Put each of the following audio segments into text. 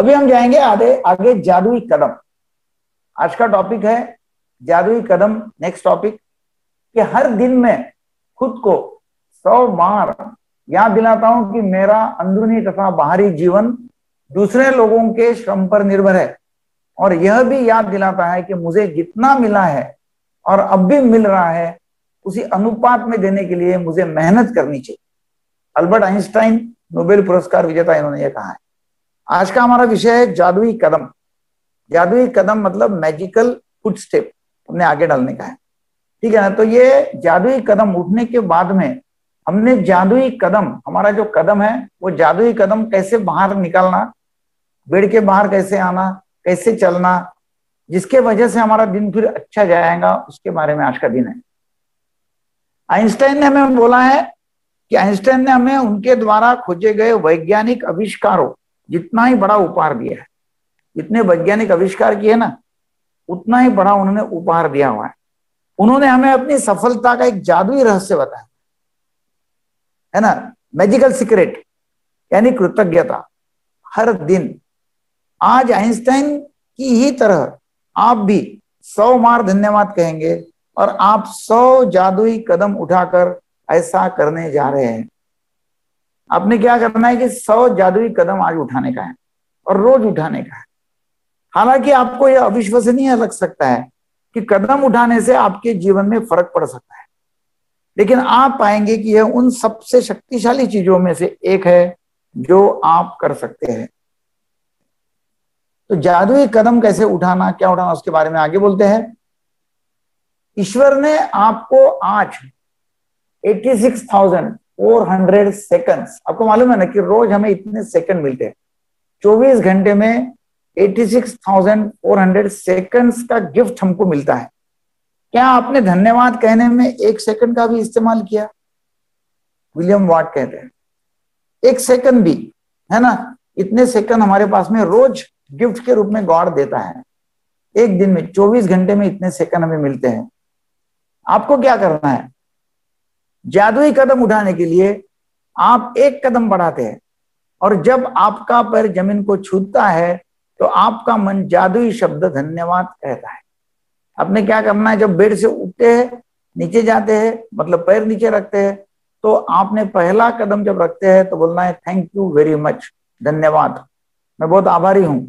अभी हम जाएंगे आगे जादुई कदम। आज का टॉपिक है जादुई कदम। नेक्स्ट टॉपिक कि हर दिन में खुद को 100 बार याद दिलाता हूं कि मेरा अंदरूनी तथा बाहरी जीवन दूसरे लोगों के श्रम पर निर्भर है, और यह भी याद दिलाता है कि मुझे जितना मिला है और अब भी मिल रहा है उसी अनुपात में देने के लिए मुझे मेहनत करनी चाहिए। अल्बर्ट आइंस्टाइन नोबेल पुरस्कार विजेता, इन्होंने यह कहा है। आज का हमारा विषय है जादुई कदम। जादुई कदम मतलब मैजिकल फुटस्टेप हमने आगे डालने का है, ठीक है ना। तो ये जादुई कदम उठने के बाद में हमने जादुई कदम, हमारा जो कदम है वो जादुई कदम कैसे बाहर निकालना, बेड के बाहर कैसे आना, कैसे चलना, जिसके वजह से हमारा दिन फिर अच्छा जाएगा, उसके बारे में आज का दिन है। आइंस्टाइन ने हमें बोला है कि आइंस्टाइन ने हमें उनके द्वारा खोजे गए वैज्ञानिक आविष्कारों जितना ही बड़ा उपहार दिया है। जितने वैज्ञानिक आविष्कार किए ना, उतना ही बड़ा उन्होंने उपहार दिया हुआ है। उन्होंने हमें अपनी सफलता का एक जादुई रहस्य बताया है ना, मैजिकल सीक्रेट, यानी कृतज्ञता। हर दिन आज आइंस्टाइन की ही तरह आप भी 100 बार धन्यवाद कहेंगे, और आप 100 जादुई कदम उठाकर ऐसा करने जा रहे हैं। आपने क्या करना है कि 100 जादुई कदम आज उठाने का है और रोज उठाने का है। हालांकि आपको यह अविश्वसनीय लग सकता है कि कदम उठाने से आपके जीवन में फर्क पड़ सकता है, लेकिन आप पाएंगे कि यह उन सबसे शक्तिशाली चीजों में से एक है जो आप कर सकते हैं। तो जादुई कदम कैसे उठाना, क्या उठाना, उसके बारे में आगे बोलते हैं। ईश्वर ने आपको आज 86,400 सेकंड्स, आपको मालूम है ना कि रोज हमें इतने सेकंड मिलते हैं, 24 घंटे में 86,400 सेकंड्स का गिफ्ट हमको मिलता है। क्या आपने धन्यवाद कहने में 1 सेकंड का भी इस्तेमाल किया? विलियम वाट कहते हैं 1 सेकंड भी, है ना, इतने सेकंड हमारे पास में रोज गिफ्ट के रूप में गॉड देता है। एक दिन में 24 घंटे में इतने सेकंड हमें मिलते हैं। आपको क्या करना है? जादुई कदम उठाने के लिए आप 1 कदम बढ़ाते हैं, और जब आपका पैर जमीन को छूता है तो आपका मन जादुई शब्द धन्यवाद कहता है। आपने क्या करना है, जब बेड से उठते हैं, नीचे जाते हैं, मतलब पैर नीचे रखते हैं, तो आपने पहला कदम जब रखते हैं तो बोलना है थैंक यू वेरी मच, धन्यवाद, मैं बहुत आभारी हूं।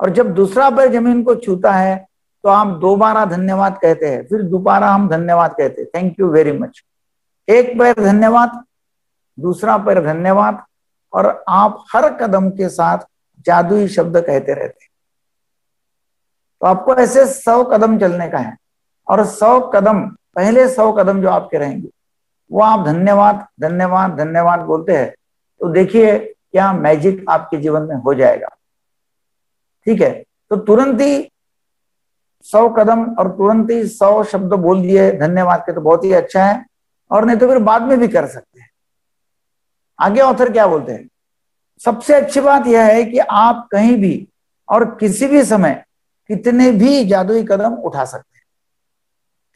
और जब दूसरा पैर जमीन को छूता है तो आप दोबारा धन्यवाद कहते हैं, फिर दोबारा हम धन्यवाद कहते हैं, थैंक यू वेरी मच। एक पैर धन्यवाद, दूसरा पैर धन्यवाद, और आप हर कदम के साथ जादुई शब्द कहते रहते हैं। तो आपको ऐसे 100 कदम चलने का है, और 100 कदम, पहले 100 कदम जो आपके रहेंगे वो आप धन्यवाद धन्यवाद धन्यवाद बोलते हैं। तो देखिए क्या मैजिक आपके जीवन में हो जाएगा, ठीक है। तो तुरंत ही 100 कदम और तुरंत ही 100 शब्द बोल दिए धन्यवाद के, तो बहुत ही अच्छा है, और नहीं तो फिर बाद में भी कर सकते हैं। आगे ऑथर क्या बोलते हैं, सबसे अच्छी बात यह है कि आप कहीं भी और किसी भी समय कितने भी जादुई कदम उठा सकते हैं।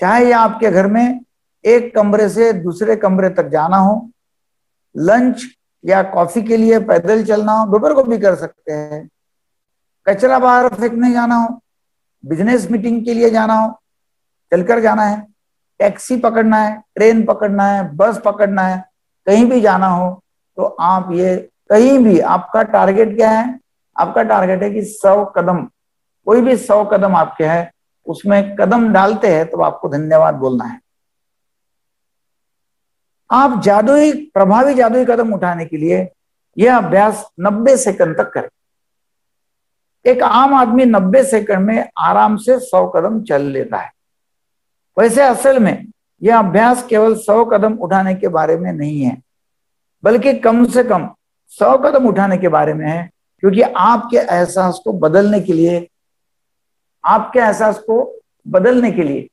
चाहे यह आपके घर में 1 कमरे से दूसरे कमरे तक जाना हो, लंच या कॉफी के लिए पैदल चलना हो, दोपहर को भी कर सकते हैं, कचरा बाहर फेंकने जाना हो, बिजनेस मीटिंग के लिए जाना हो, चलकर जाना है, टैक्सी पकड़ना है, ट्रेन पकड़ना है, बस पकड़ना है, कहीं भी जाना हो, तो आप ये कहीं भी, आपका टारगेट क्या है? आपका टारगेट है कि 100 कदम, कोई भी 100 कदम आपके है, उसमें कदम डालते हैं तो आपको धन्यवाद बोलना है। आप जादुई, प्रभावी जादुई कदम उठाने के लिए यह अभ्यास 90 सेकंड तक करें। एक आम आदमी 90 सेकंड में आराम से 100 कदम चल लेता है। वैसे असल में यह अभ्यास केवल 100 कदम उठाने के बारे में नहीं है, बल्कि कम से कम 100 कदम उठाने के बारे में है, क्योंकि आपके एहसास को बदलने के लिए, आपके एहसास को बदलने के लिए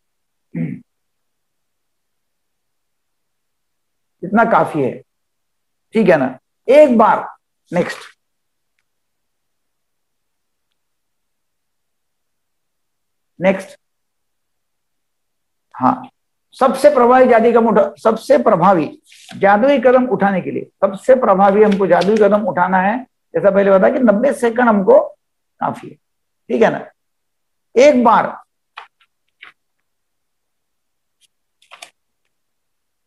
इतना काफी है, ठीक है ना, एक बार। नेक्स्ट, नेक्स्ट, हाँ, सबसे प्रभावी जादुई कदम उठाने के लिए, सबसे प्रभावी हमको जादुई कदम उठाना है जैसा पहले बताया कि 90 सेकंड हमको काफी है, ठीक है ना।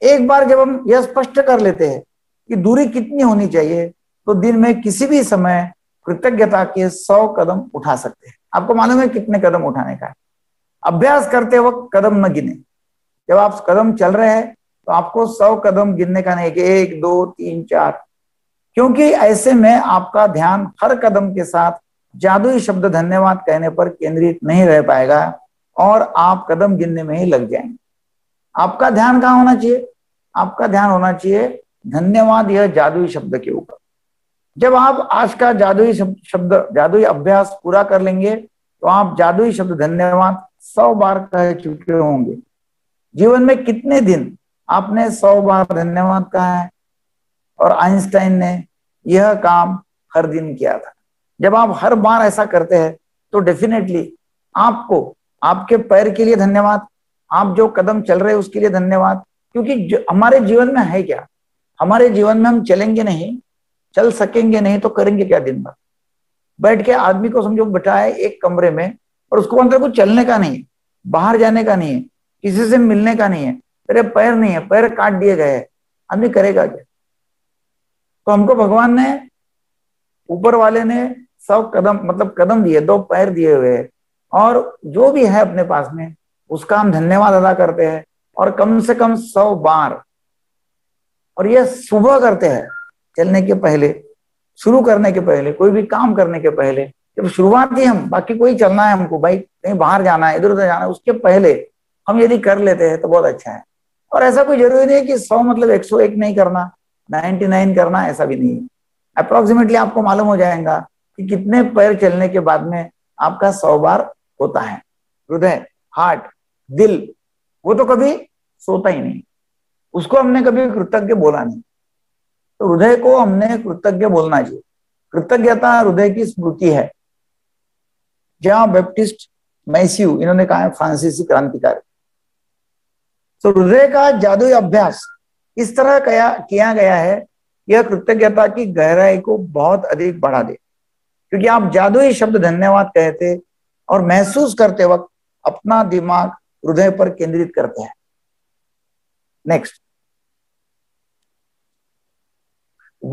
एक बार जब हम यह स्पष्ट कर लेते हैं कि दूरी कितनी होनी चाहिए तो दिन में किसी भी समय कृतज्ञता के 100 कदम उठा सकते हैं। आपको मालूम है कितने कदम उठाने का है। अभ्यास करते वक्त कदम न गिने। जब आप कदम चल रहे हैं तो आपको 100 कदम गिनने का नहीं कि 1 2 3 4, क्योंकि ऐसे में आपका ध्यान हर कदम के साथ जादुई शब्द धन्यवाद कहने पर केंद्रित नहीं रह पाएगा और आप कदम गिनने में ही लग जाएंगे। आपका ध्यान कहाँ होना चाहिए? आपका ध्यान होना चाहिए धन्यवाद यह जादुई शब्द के ऊपर। जब आप आज का जादुई शब्द जादुई अभ्यास पूरा कर लेंगे तो आप जादुई शब्द धन्यवाद 100 बार कह चुके होंगे। जीवन में कितने दिन आपने 100 बार धन्यवाद कहा है? और आइंस्टाइन ने यह काम हर दिन किया था। जब आप हर बार ऐसा करते हैं तो डेफिनेटली आपको आपके पैर के लिए धन्यवाद, आप जो कदम चल रहे हैं उसके लिए धन्यवाद, क्योंकि हमारे जीवन में है क्या? हमारे जीवन में हम चलेंगे नहीं, चल सकेंगे नहीं तो करेंगे क्या? दिन भर बैठ के आदमी को समझो बिठाया है एक कमरे में और उसको अंदर कुछ चलने का नहीं है, बाहर जाने का नहीं है, किसी से मिलने का नहीं है, तेरे पैर नहीं है, पैर काट दिए गए हैं, आदमी करेगा क्या? तो हमको भगवान ने, ऊपर वाले ने 100 कदम मतलब कदम दिए, 2 पैर दिए हुए हैं और जो भी है अपने पास में उसका हम धन्यवाद अदा करते हैं और कम से कम 100 बार। और ये सुबह करते हैं, चलने के पहले, शुरू करने के पहले, कोई भी काम करने के पहले, जब शुरुआत ही हम बाकी कोई चलना है हमको, भाई कहीं बाहर जाना है, इधर उधर जाना है, उसके पहले हम यदि कर लेते हैं तो बहुत अच्छा है। और ऐसा कोई जरूरी नहीं है कि 100 मतलब 101 नहीं करना, 99 करना, ऐसा भी नहीं है। अप्रोक्सीमेटली आपको मालूम हो जाएगा कि कितने पैर चलने के बाद में आपका 100 बार होता है। हृदय, हार्ट, दिल, वो तो कभी सोता ही नहीं, उसको हमने कभी कृतज्ञ बोला नहीं, तो हृदय को हमने कृतज्ञ बोलना चाहिए। कृतज्ञता हृदय की स्मृति है। जॉन बैप्टिस्ट मैस्यू, इन्होंने कहा है फ्रांसीसी क्रांतिकारी। तो हृदय का जादुई अभ्यास इस तरह किया गया है, यह कृतज्ञता की गहराई को बहुत अधिक बढ़ा दे, क्योंकि आप जादुई शब्द धन्यवाद कहते और महसूस करते वक्त अपना दिमाग हृदय पर केंद्रित करते हैं। नेक्स्ट,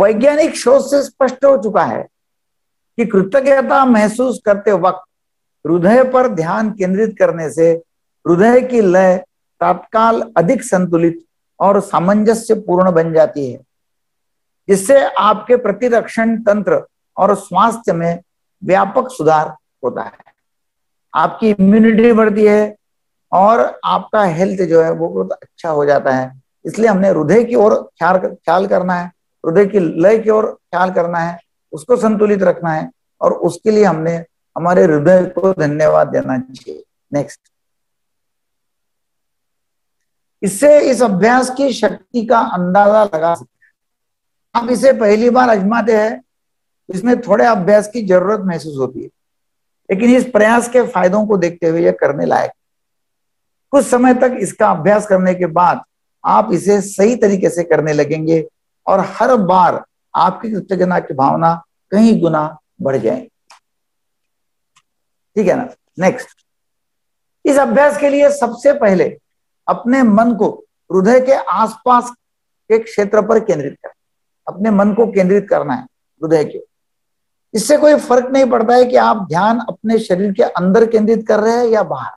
वैज्ञानिक शोध से स्पष्ट हो चुका है कि कृतज्ञता महसूस करते वक्त हृदय पर ध्यान केंद्रित करने से हृदय की लय तत्काल अधिक संतुलित और सामंजस्यपूर्ण बन जाती है, जिससे आपके प्रतिरक्षण तंत्र और स्वास्थ्य में व्यापक सुधार होता है। आपकी इम्यूनिटी बढ़ती है और आपका हेल्थ जो है वो बहुत अच्छा हो जाता है। इसलिए हमने हृदय की ओर ख्याल करना है, हृदय की लय की ओर ख्याल करना है, उसको संतुलित रखना है और उसके लिए हमने हमारे हृदय को धन्यवाद देना चाहिए। नेक्स्ट, इससे इस अभ्यास की शक्ति का अंदाजा लगा सकते हैं। आप इसे पहली बार आजमाते हैं, इसमें थोड़े अभ्यास की जरूरत महसूस होती है, लेकिन इस प्रयास के फायदों को देखते हुए यह करने लायक। कुछ समय तक इसका अभ्यास करने के बाद आप इसे सही तरीके से करने लगेंगे और हर बार आपकी कृतज्ञता की भावना कई गुना बढ़ जाएगी, ठीक है ना। नेक्स्ट, इस अभ्यास के लिए सबसे पहले अपने मन को हृदय के आसपास के क्षेत्र पर केंद्रित करें। अपने मन को केंद्रित करना है हृदय के। इससे कोई फर्क नहीं पड़ता है कि आप ध्यान अपने शरीर के अंदर केंद्रित कर रहे हैं या बाहर।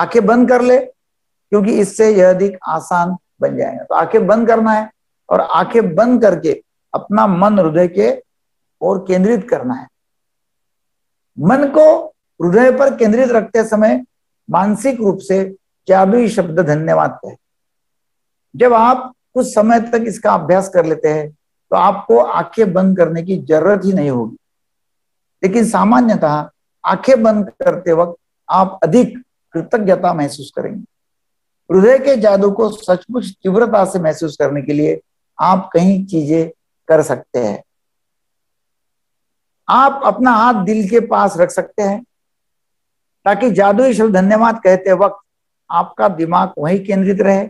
आंखें बंद कर ले, क्योंकि इससे यह अधिक आसान बन जाएगा। तो आंखें बंद करना है और आंखें बंद करके अपना मन हृदय के ओर केंद्रित करना है। मन को हृदय पर केंद्रित रखते समय मानसिक रूप से जादुई शब्द धन्यवाद कहें। जब आप कुछ समय तक इसका अभ्यास कर लेते हैं तो आपको आंखें बंद करने की जरूरत ही नहीं होगी, लेकिन सामान्यतः आंखें बंद करते वक्त आप अधिक कृतज्ञता महसूस करेंगे। हृदय के जादू को सचमुच तीव्रता से महसूस करने के लिए आप कई चीजें कर सकते हैं। आप अपना हाथ दिल के पास रख सकते हैं ताकि जादुई शब्द धन्यवाद कहते वक्त आपका दिमाग वहीं केंद्रित रहे,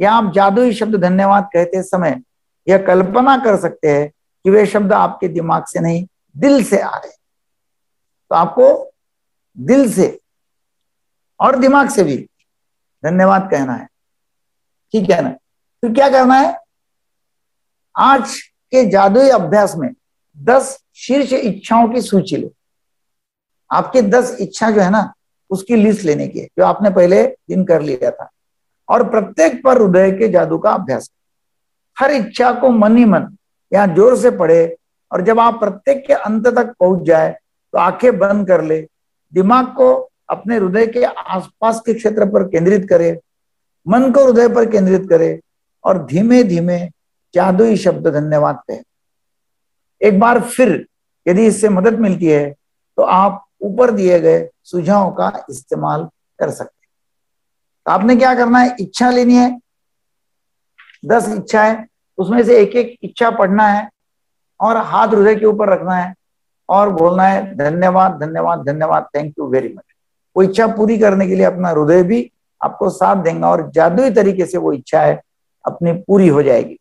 या आप जादुई शब्द धन्यवाद कहते समय यह कल्पना कर सकते हैं कि कि वे शब्द आपके दिमाग से नहीं दिल से आ रहे, तो आपको दिल से और दिमाग से भी धन्यवाद कहना है, ठीक है ना। तो क्या करना है, आज के जादुई अभ्यास में 10 शीर्ष इच्छाओं की सूची लो। आपके 10 इच्छा जो है ना उसकी लिस्ट लेने की, जो आपने पहले दिन कर लिया था, और प्रत्येक पर हृदय के जादू का अभ्यास। हर इच्छा को मन ही मन या जोर से पढ़े, और जब आप प्रत्येक के अंत तक पहुंच जाए तो आंखें बंद कर ले, दिमाग को अपने हृदय के आसपास के क्षेत्र पर केंद्रित करे, मन को हृदय पर केंद्रित करे, और धीमे धीमे जादुई शब्द धन्यवाद कहे। एक बार फिर यदि इससे मदद मिलती है तो आप ऊपर दिए गए सुझावों का इस्तेमाल कर सकते हैं। तो आपने क्या करना है, इच्छा लेनी है, 10 इच्छा है, उसमें से एक एक इच्छा पढ़ना है और हाथ हृदय के ऊपर रखना है और बोलना है धन्यवाद धन्यवाद धन्यवाद, थैंक यू वेरी मच। वो इच्छा पूरी करने के लिए अपना हृदय भी आपको साथ देगा और जादुई तरीके से वो इच्छा है अपनी पूरी हो जाएगी।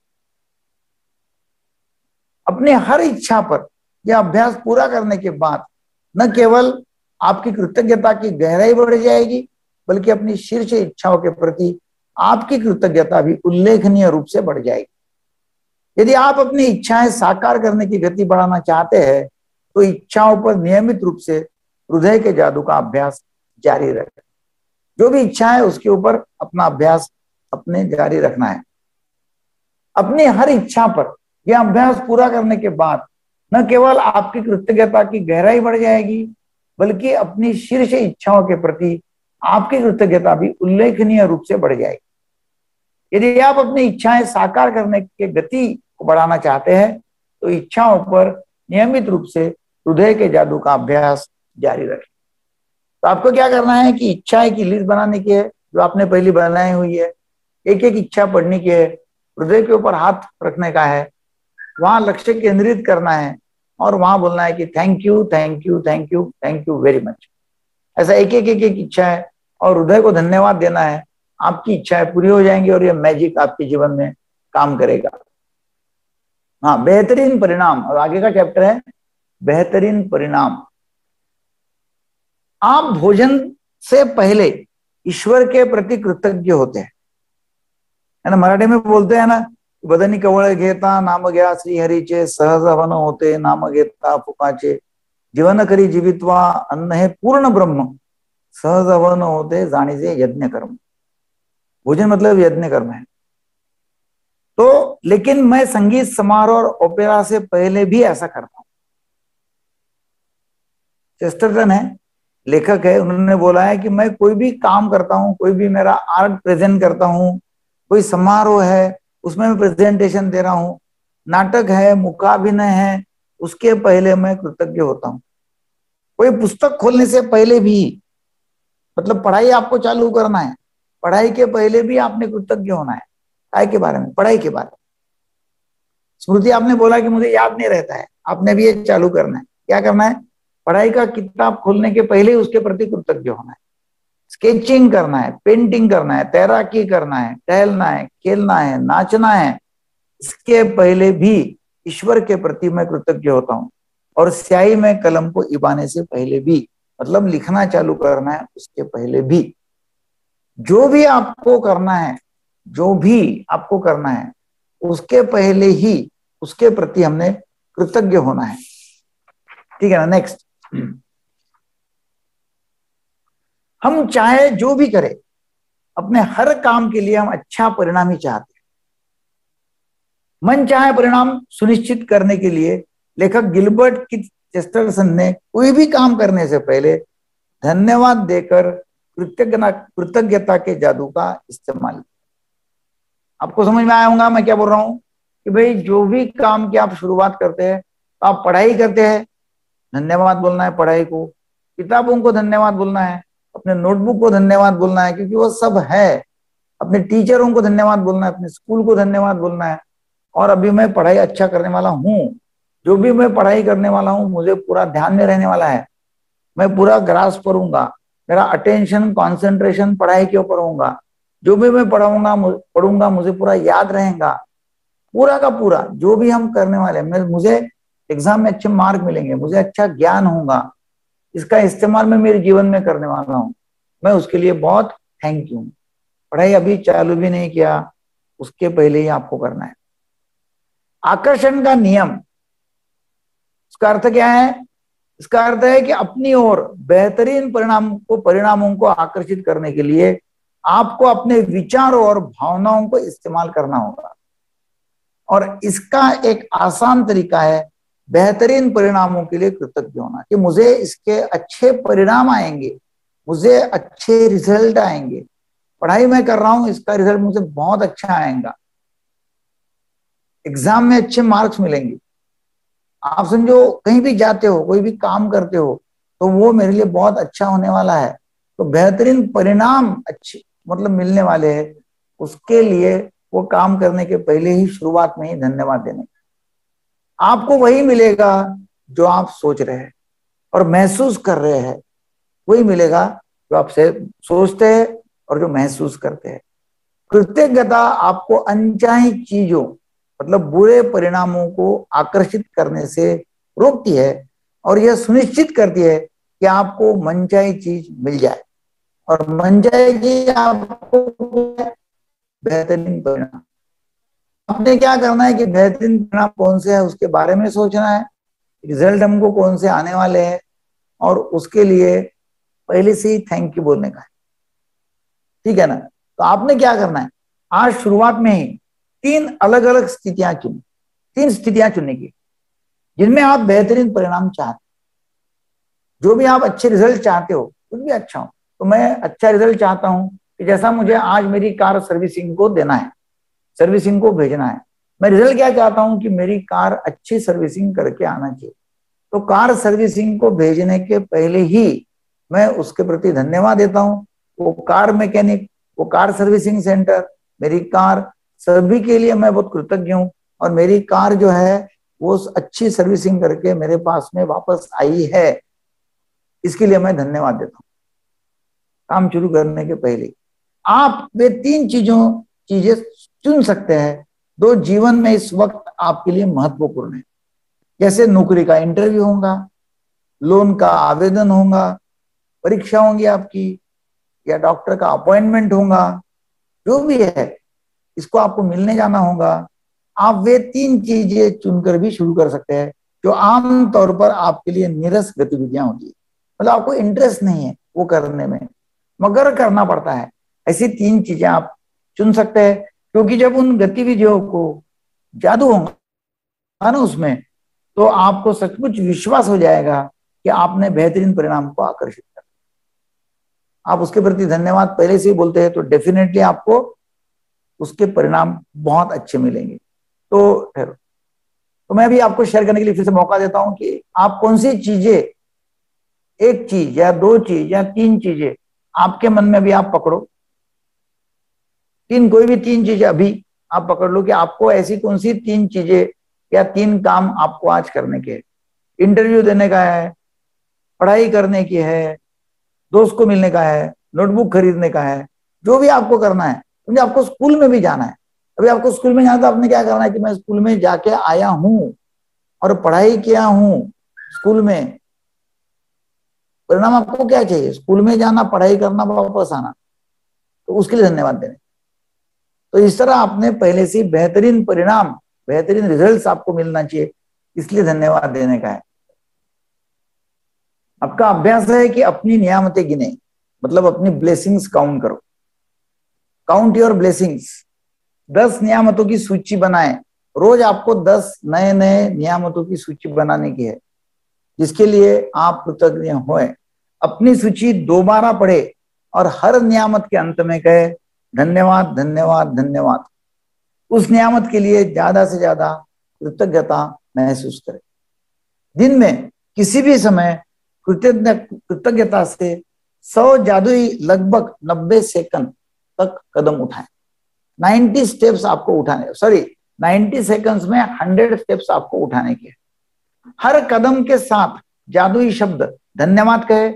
अपने हर इच्छा पर यह अभ्यास पूरा करने के बाद न केवल आपकी कृतज्ञता की गहराई बढ़ जाएगी, बल्कि अपनी शीर्ष इच्छाओं के प्रति आपकी कृतज्ञता भी उल्लेखनीय रूप से बढ़ जाएगी। यदि आप अपनी इच्छाएं साकार करने की गति बढ़ाना चाहते हैं तो इच्छाओं पर नियमित रूप से हृदय के जादू का अभ्यास जारी रखें। जो भी इच्छा है उसके ऊपर अपना अभ्यास अपने जारी रखना है। अपनी हर इच्छा पर यह अभ्यास पूरा करने के बाद न केवल आपकी कृतज्ञता की गहराई बढ़ जाएगी, बल्कि अपनी शीर्ष इच्छाओं के प्रति आपकी कृतज्ञता भी उल्लेखनीय रूप से बढ़ जाएगी। यदि आप अपनी इच्छाएं साकार करने के गति को बढ़ाना चाहते हैं तो इच्छाओं पर नियमित रूप से हृदय के जादू का अभ्यास जारी रखें। तो आपको क्या करना है कि इच्छाएं की लिस्ट बनाने की है जो आपने पहले बनाई हुई है, एक एक इच्छा पढ़ने की है, हृदय के ऊपर हाथ रखने का है, वहां लक्ष्य केंद्रित करना है और वहां बोलना है कि thank you thank you thank you thank you very much. ऐसा एक एक एक एक इच्छा है और हृदय को धन्यवाद देना है। आपकी इच्छाएं पूरी हो जाएंगी और यह मैजिक आपके जीवन में काम करेगा। हाँ, बेहतरीन परिणाम। और आगे का चैप्टर है बेहतरीन परिणाम। आप भोजन से पहले ईश्वर के प्रति कृतज्ञ होते हैं, है ना। मराठी में बोलते हैं ना, बदनी कवळ घेता नाम घ्या श्रीहरीचे, सहज हवन होते नाम घेता फुकाचे, जीवन करी जीवित्वा अन्न हे पूर्ण ब्रह्म, सहज हवन होते जाणीजे यज्ञ कर्म। भोजन मतलब यज्ञ कर्म है। तो लेकिन मैं संगीत समारोह और ओपेरा से पहले भी ऐसा करता हूं। चेस्टरटन है, लेखक है, उन्होंने बोला है कि मैं कोई भी काम करता हूँ, कोई भी मेरा आर्ट प्रेजेंट करता हूँ, कोई समारोह है उसमें मैं प्रेजेंटेशन दे रहा हूँ, नाटक है, मुकाभिनय है, उसके पहले मैं कृतज्ञ होता हूँ। कोई पुस्तक खोलने से पहले भी, मतलब पढ़ाई आपको चालू करना है, पढ़ाई के पहले भी आपने कृतज्ञ होना है। काय के बारे में? पढ़ाई के बारे में। स्मृति आपने बोला कि मुझे याद नहीं रहता है, आपने भी ये चालू करना है। क्या करना है? पढ़ाई का किताब खोलने के पहले ही उसके प्रति कृतज्ञ होना है। स्केचिंग करना है, पेंटिंग करना है, तैराकी करना है, टहलना है, खेलना है, नाचना है, इसके पहले भी ईश्वर के प्रति मैं कृतज्ञ होता हूँ। और स्याही में कलम को इबाने से पहले भी, मतलब लिखना चालू करना है उसके पहले भी। जो भी आपको करना है, जो भी आपको करना है उसके पहले ही उसके प्रति हमने कृतज्ञ होना है, ठीक है ना। नेक्स्ट, हम चाहे जो भी करें, अपने हर काम के लिए हम अच्छा परिणाम ही चाहते हैं। मन चाहे परिणाम सुनिश्चित करने के लिए लेखक गिलबर्ट किचस्टर्सन ने कोई भी काम करने से पहले धन्यवाद देकर कृतज्ञता के जादू का इस्तेमाल किया। आपको समझ में आया होगा मैं क्या बोल रहा हूं, कि भाई जो भी काम की आप शुरुआत करते हैं, तो आप पढ़ाई करते हैं, धन्यवाद बोलना है पढ़ाई को, किताबों को धन्यवाद बोलना है, अपने नोटबुक को धन्यवाद बोलना है क्योंकि वो सब है, अपने टीचरों को धन्यवाद बोलना है, अपने स्कूल को धन्यवाद बोलना है, और अभी मैं पढ़ाई अच्छा करने वाला हूँ, जो भी मैं पढ़ाई करने वाला हूँ मुझे पूरा ध्यान में रहने वाला है, मैं पूरा ग्रास्प करूंगा, मेरा अटेंशन कॉन्सेंट्रेशन पढ़ाई के ऊपर होगा, जो भी मैं पढ़ाऊंगा मुझे पूरा याद रहेगा, पूरा का पूरा जो भी हम करने वाले हैं, मुझे एग्जाम में अच्छे मार्क मिलेंगे, मुझे अच्छा ज्ञान होगा, इसका इस्तेमाल मैं मेरे जीवन में करने वाला हूँ, मैं उसके लिए बहुत थैंक यू। पढ़ाई अभी चालू भी नहीं किया, उसके पहले ही आपको करना है। आकर्षण का नियम, इसका अर्थ क्या है? इसका अर्थ है कि अपनी ओर बेहतरीन परिणामों को आकर्षित करने के लिए आपको अपने विचारों और भावनाओं को इस्तेमाल करना होगा, और इसका एक आसान तरीका है बेहतरीन परिणामों के लिए कृतज्ञ होना, कि मुझे इसके अच्छे परिणाम आएंगे, मुझे अच्छे रिजल्ट आएंगे, पढ़ाई मैं कर रहा हूं, इसका रिजल्ट मुझे बहुत अच्छा आएगा, एग्जाम में अच्छे मार्क्स मिलेंगे। आप समझो कहीं भी जाते हो, कोई भी काम करते हो, तो वो मेरे लिए बहुत अच्छा होने वाला है, तो बेहतरीन परिणाम अच्छे मतलब मिलने वाले हैं, उसके लिए वो काम करने के पहले ही शुरुआत में ही धन्यवाद देने। आपको वही मिलेगा जो आप सोच रहे हैं और महसूस कर रहे हैं, वही मिलेगा जो आप सोचते हैं और जो महसूस करते हैं। कृतज्ञता आपको अनचाही चीजों मतलब बुरे परिणामों को आकर्षित करने से रोकती है और यह सुनिश्चित करती है कि आपको मनचाही चीज मिल जाए, और मनचाही चीज आपको बेहतरीन परिणाम। आपने क्या करना है कि बेहतरीन परिणाम कौन से है उसके बारे में सोचना है, रिजल्ट हमको कौन से आने वाले हैं, और उसके लिए पहले से ही थैंक यू बोलने का है, ठीक है ना। तो आपने क्या करना है, आज शुरुआत में ही तीन अलग अलग स्थितियां चुनी, तीन स्थितियां चुनने की जिनमें आप बेहतरीन परिणाम चाहते हो, जो भी आप अच्छे रिजल्ट चाहते हो, कुछ भी अच्छा हो। तो मैं अच्छा रिजल्ट चाहता हूं कि जैसा मुझे आज मेरी कार सर्विसिंग को देना है, सर्विसिंग को भेजना है, मैं रिजल्ट क्या चाहता हूं कि मेरी कार अच्छी सर्विसिंग करके आना चाहिए। तो कार सर्विसिंग को भेजने के पहले ही मैं उसके प्रति धन्यवाद देता हूं। वो कार मैकेनिक, वो कार सर्विसिंग सेंटर, मेरी कार, सभी के लिए मैं बहुत कृतज्ञ हूँ, और मेरी कार जो है वो अच्छी सर्विसिंग करके मेरे पास में वापस आई है, इसके लिए मैं धन्यवाद देता हूँ। काम शुरू करने के पहले आप वे तीन चीजें चुन सकते हैं जो जीवन में इस वक्त आपके लिए महत्वपूर्ण है, जैसे नौकरी का इंटरव्यू होगा, लोन का आवेदन होगा, परीक्षा होंगी आपकी, या डॉक्टर का अपॉइंटमेंट होगा, जो भी है इसको आपको मिलने जाना होगा। आप वे तीन चीजें चुनकर भी शुरू कर सकते हैं जो आम तौर पर आपके लिए नीरस गतिविधियां होती है, मतलब आपको इंटरेस्ट नहीं है वो करने में, मगर करना पड़ता है। ऐसी तीन चीजें आप चुन सकते हैं, क्योंकि जब उन गतिविधियों को जादू होगा ना उसमें, तो आपको सचमुच विश्वास हो जाएगा कि आपने बेहतरीन परिणाम को आकर्षित किया। आप उसके प्रति धन्यवाद पहले से ही बोलते हैं तो डेफिनेटली आपको उसके परिणाम बहुत अच्छे मिलेंगे। तो मैं भी आपको शेयर करने के लिए फिर से मौका देता हूं कि आप कौन सी चीजें, एक चीज या दो चीज या तीन चीजें आपके मन में भी आप पकड़ो, तीन, कोई भी तीन चीजें अभी आप पकड़ लो कि आपको ऐसी कौन सी तीन चीजें या तीन काम आपको आज करने के हैं। इंटरव्यू देने का है, पढ़ाई करने की है, दोस्त को मिलने का है, नोटबुक खरीदने का है, जो भी आपको करना है। मुझे आपको स्कूल में भी जाना है, अभी आपको स्कूल में जाना था, आपने क्या करना है कि मैं स्कूल में जाके आया हूँ और पढ़ाई किया हूँ स्कूल में, परिणाम आपको क्या चाहिए, स्कूल में जाना, पढ़ाई करना, वापस आना, तो उसके लिए धन्यवाद देने। तो इस तरह आपने पहले से बेहतरीन परिणाम, बेहतरीन रिजल्ट्स आपको मिलना चाहिए, इसलिए धन्यवाद देने का है। आपका अभ्यास है कि अपनी नियामतें गिने, मतलब अपनी ब्लेसिंग्स काउंट करो, काउंट योर ब्लेसिंग्स, 10 नियामतों की सूची बनाएं। रोज आपको 10 नए नए नियामतों की सूची बनाने की है जिसके लिए आप कृतज्ञ होएं। अपनी सूची दोबारा पढ़े और हर नियामत के अंत में कहे धन्यवाद धन्यवाद धन्यवाद। उस नियामत के लिए ज्यादा से ज्यादा कृतज्ञता महसूस करें। दिन में किसी भी समय कृतज्ञता से 100 जादुई लगभग 90 सेकंड तक कदम उठाएं। 90 स्टेप्स आपको उठाने, सॉरी 90 सेकंड्स में 100 स्टेप्स आपको उठाने के। हर कदम के साथ जादुई शब्द धन्यवाद कहे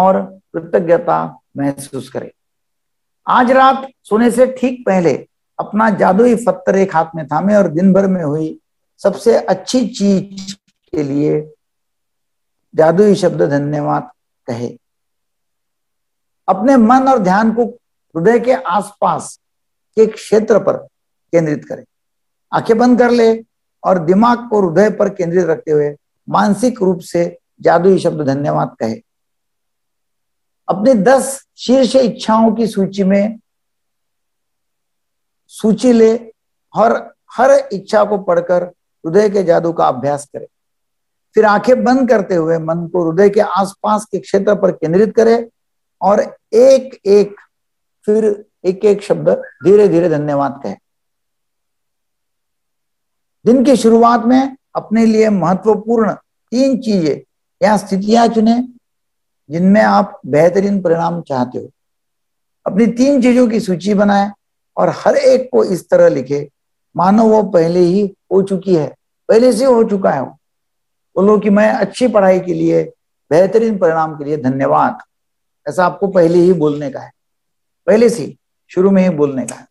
और कृतज्ञता महसूस करे। आज रात सोने से ठीक पहले अपना जादुई पत्थर एक हाथ में थामे और दिन भर में हुई सबसे अच्छी चीज के लिए जादुई शब्द धन्यवाद कहे। अपने मन और ध्यान को हृदय के आसपास के क्षेत्र पर केंद्रित करें। आंखें बंद कर ले और दिमाग को हृदय पर केंद्रित रखते हुए मानसिक रूप से जादुई शब्द धन्यवाद कहे। अपने 10 शीर्ष इच्छाओं की सूची ले और हर इच्छा को पढ़कर हृदय के जादू का अभ्यास करें। फिर आंखें बंद करते हुए मन को हृदय के आसपास के क्षेत्र पर केंद्रित करें और एक एक शब्द धीरे धीरे धन्यवाद कहें। दिन की शुरुआत में अपने लिए महत्वपूर्ण 3 चीजें या स्थितियां चुने जिनमें आप बेहतरीन परिणाम चाहते हो। अपनी 3 चीजों की सूची बनाएं और हर एक को इस तरह लिखें मानो वो पहले ही हो चुकी है, पहले से हो चुका है। बोलो कि मैं अच्छी पढ़ाई के लिए, बेहतरीन परिणाम के लिए धन्यवाद। ऐसा आपको पहले ही बोलने का है, पहले से शुरू में ही बोलने का है।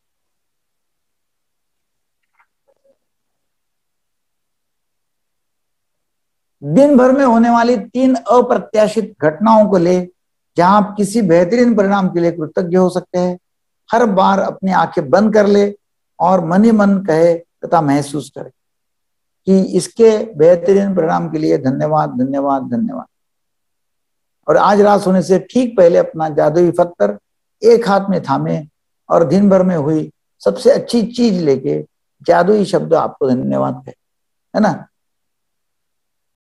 दिन भर में होने वाली 3 अप्रत्याशित घटनाओं को ले जहां आप किसी बेहतरीन परिणाम के लिए कृतज्ञ हो सकते हैं। हर बार अपनी आंखें बंद कर ले और मन ही मन कहे तथा महसूस करे कि इसके बेहतरीन परिणाम के लिए धन्यवाद धन्यवाद धन्यवाद। और आज रात सोने से ठीक पहले अपना जादुई पत्थर एक हाथ में थामे और दिन भर में हुई सबसे अच्छी चीज लेके जादुई शब्द आपको धन्यवाद कहे, है ना।